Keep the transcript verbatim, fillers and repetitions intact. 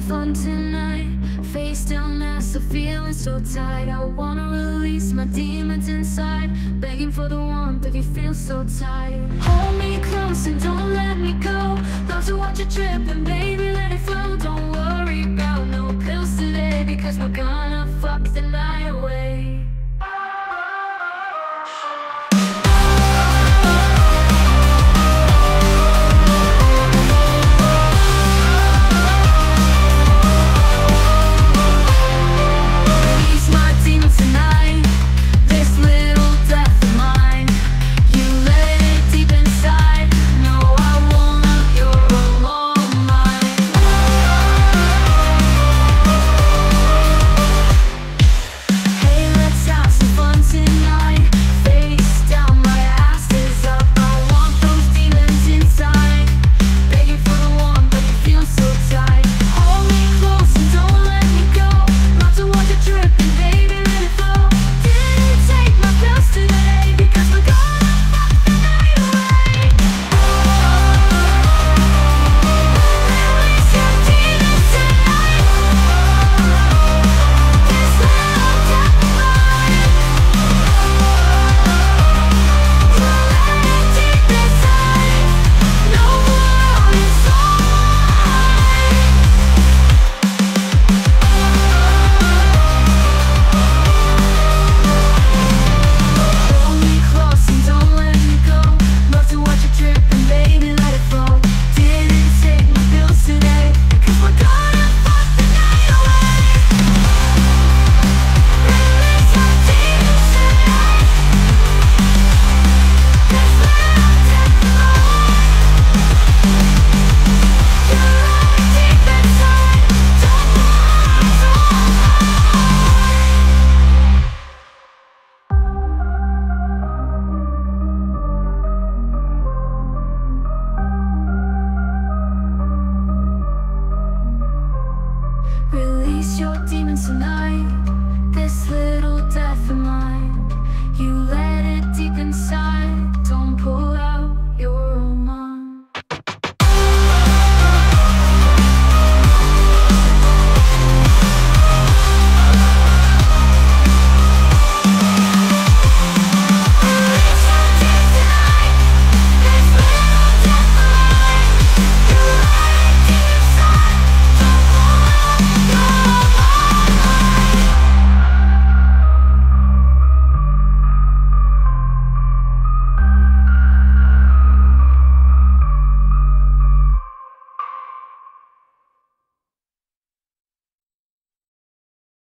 some fun tonight. Face down, massive, feeling so tight. I wanna release my demons inside, begging for the warmth if you feel so tight. Hold me close and don't let me go. Love to watch you trip and baby let it flow. Don't worry about no pills today, because we're gonna fuck the night away.